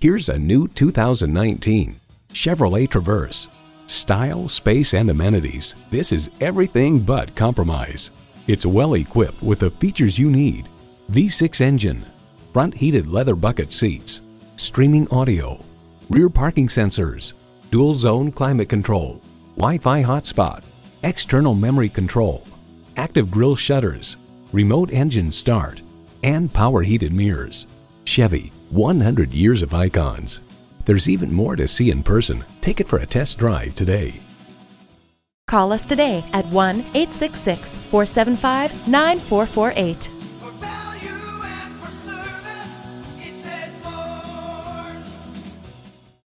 Here's a new 2019 Chevrolet Traverse. Style, space, and amenities. This is everything but compromise. It's well equipped with the features you need: V6 engine, front heated leather bucket seats, streaming audio, rear parking sensors, dual zone climate control, Wi-Fi hotspot, external memory control, active grille shutters, remote engine start, and power heated mirrors. Chevy, 100 years of icons. There's even more to see in person. Take it for a test drive today. Call us today at 1-866-475-9448.